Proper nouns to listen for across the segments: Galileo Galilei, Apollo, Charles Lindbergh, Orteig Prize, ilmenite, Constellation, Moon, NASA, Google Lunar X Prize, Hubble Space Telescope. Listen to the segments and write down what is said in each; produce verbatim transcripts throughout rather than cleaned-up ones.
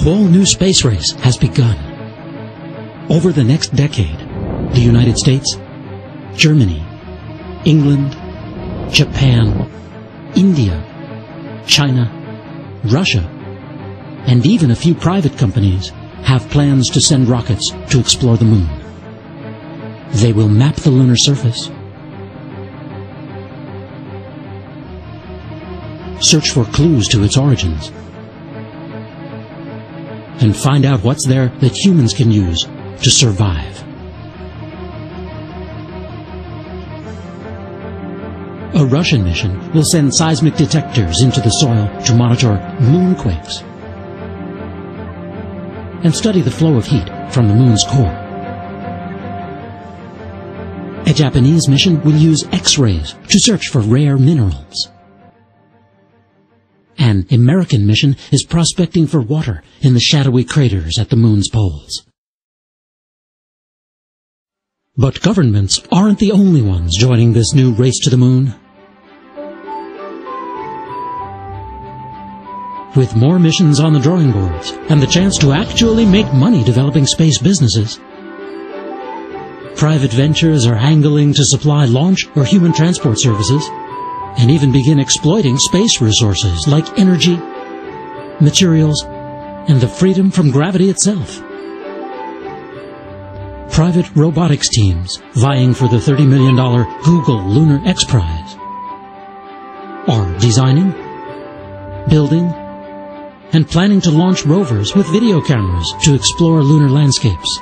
whole new space race has begun. Over the next decade, the United States, Germany, England, Japan, India, China, Russia, and even a few private companies have plans to send rockets to explore the Moon. They will map the lunar surface, search for clues to its origins, and find out what's there that humans can use to survive. A Russian mission will send seismic detectors into the soil to monitor moonquakes and study the flow of heat from the Moon's core. A Japanese mission will use X-rays to search for rare minerals. An American mission is prospecting for water in the shadowy craters at the Moon's poles. But governments aren't the only ones joining this new race to the Moon. With more missions on the drawing boards and the chance to actually make money developing space businesses, private ventures are angling to supply launch or human transport services, and even begin exploiting space resources like energy, materials, and the freedom from gravity itself. Private robotics teams vying for the thirty million dollar Google Lunar X Prize are designing, building, and planning to launch rovers with video cameras to explore lunar landscapes.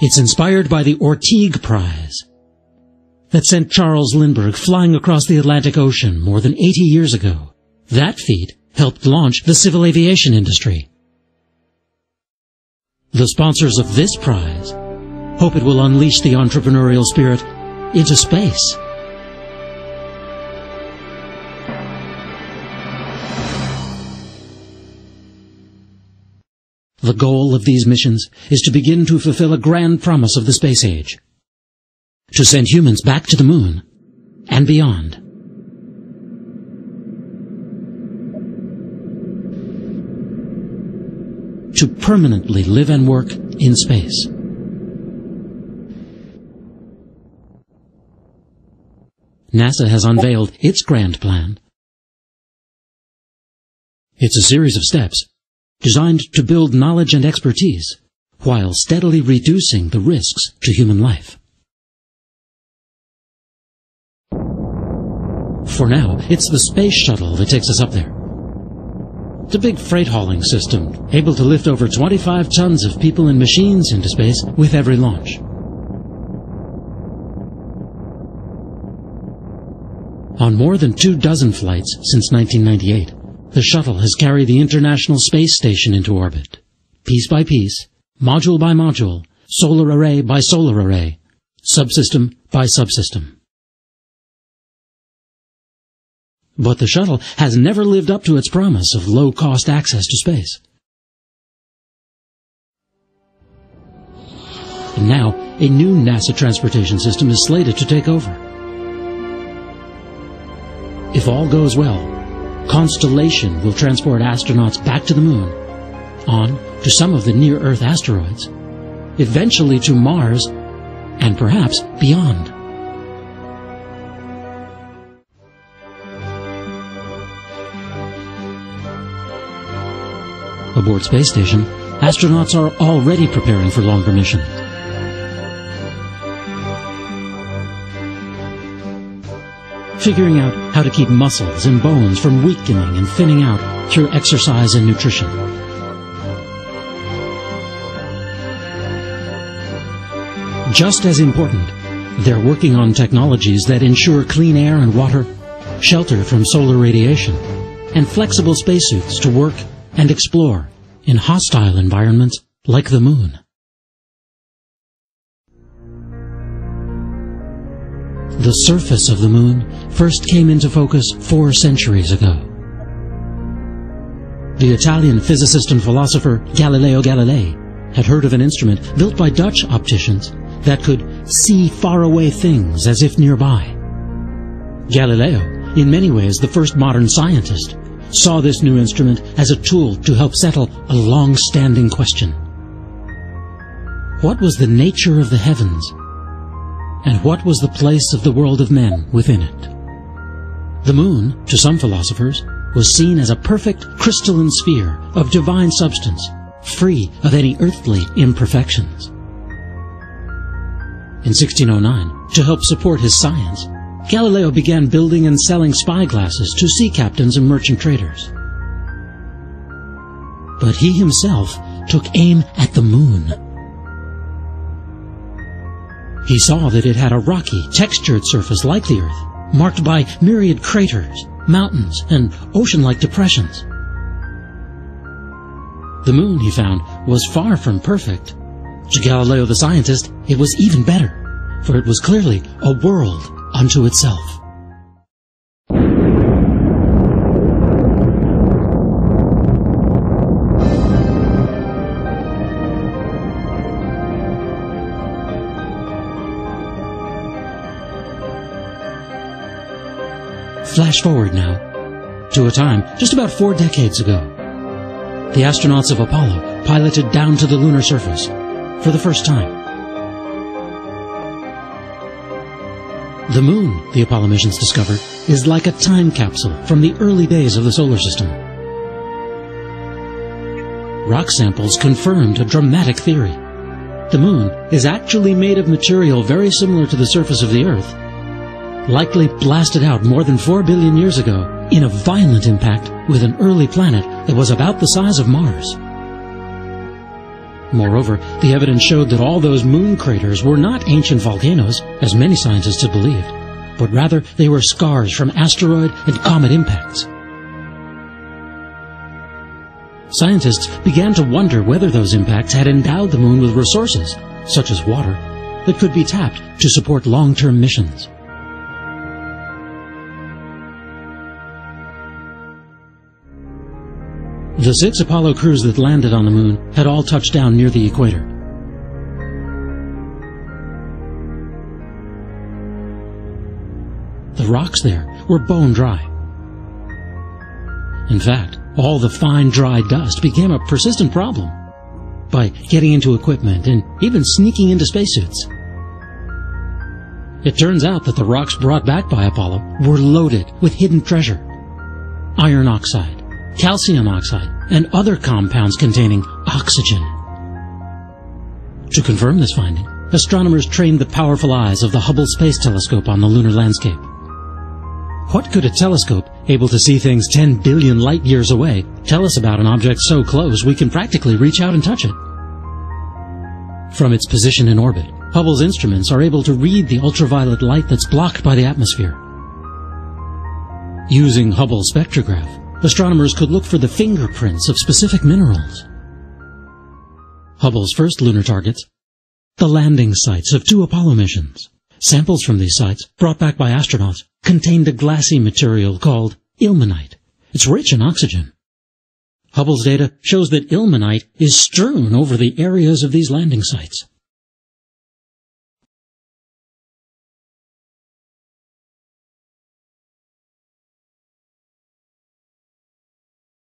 It's inspired by the Orteig Prize that sent Charles Lindbergh flying across the Atlantic Ocean more than eighty years ago. That feat helped launch the civil aviation industry. The sponsors of this prize hope it will unleash the entrepreneurial spirit into space. The goal of these missions is to begin to fulfill a grand promise of the space age: to send humans back to the Moon and beyond. To permanently live and work in space. NASA has unveiled its grand plan. It's a series of steps designed to build knowledge and expertise while steadily reducing the risks to human life. For now, it's the space shuttle that takes us up there. It's a big freight hauling system, able to lift over twenty-five tons of people and machines into space with every launch. On more than two dozen flights since nineteen ninety-eight, the shuttle has carried the International Space Station into orbit, piece by piece, module by module, solar array by solar array, subsystem by subsystem. But the shuttle has never lived up to its promise of low-cost access to space. And now, a new NASA transportation system is slated to take over. If all goes well, Constellation will transport astronauts back to the Moon, on to some of the near-Earth asteroids, eventually to Mars, and perhaps beyond. Aboard space station, astronauts are already preparing for longer missions. Figuring out how to keep muscles and bones from weakening and thinning out through exercise and nutrition. Just as important, they're working on technologies that ensure clean air and water, shelter from solar radiation, and flexible spacesuits to work and explore in hostile environments like the Moon. The surface of the Moon first came into focus four centuries ago. The Italian physicist and philosopher Galileo Galilei had heard of an instrument built by Dutch opticians that could see faraway things as if nearby. Galileo, in many ways the first modern scientist, saw this new instrument as a tool to help settle a long-standing question. What was the nature of the heavens? And what was the place of the world of men within it? The moon, to some philosophers, was seen as a perfect crystalline sphere of divine substance, free of any earthly imperfections. In sixteen oh nine, to help support his science, Galileo began building and selling spyglasses to sea captains and merchant traders. But he himself took aim at the moon. He saw that it had a rocky, textured surface like the Earth, marked by myriad craters, mountains, and ocean-like depressions. The moon, he found, was far from perfect. To Galileo the scientist, it was even better, for it was clearly a world unto itself. Flash forward now, to a time just about four decades ago. The astronauts of Apollo piloted down to the lunar surface for the first time. The moon, the Apollo missions discovered, is like a time capsule from the early days of the solar system. Rock samples confirmed a dramatic theory. The moon is actually made of material very similar to the surface of the Earth, likely blasted out more than four billion years ago in a violent impact with an early planet that was about the size of Mars. Moreover, the evidence showed that all those moon craters were not ancient volcanoes, as many scientists had believed, but rather they were scars from asteroid and comet impacts. Scientists began to wonder whether those impacts had endowed the moon with resources, such as water, that could be tapped to support long-term missions. The six Apollo crews that landed on the moon had all touched down near the equator. The rocks there were bone dry. In fact, all the fine dry dust became a persistent problem by getting into equipment and even sneaking into spacesuits. It turns out that the rocks brought back by Apollo were loaded with hidden treasure: iron oxide, calcium oxide, and other compounds containing oxygen. To confirm this finding, astronomers trained the powerful eyes of the Hubble Space Telescope on the lunar landscape. What could a telescope, able to see things ten billion light years away, tell us about an object so close we can practically reach out and touch it? From its position in orbit, Hubble's instruments are able to read the ultraviolet light that's blocked by the atmosphere. Using Hubble's spectrograph, astronomers could look for the fingerprints of specific minerals. Hubble's first lunar targets, the landing sites of two Apollo missions. Samples from these sites, brought back by astronauts, contained a glassy material called ilmenite. It's rich in oxygen. Hubble's data shows that ilmenite is strewn over the areas of these landing sites.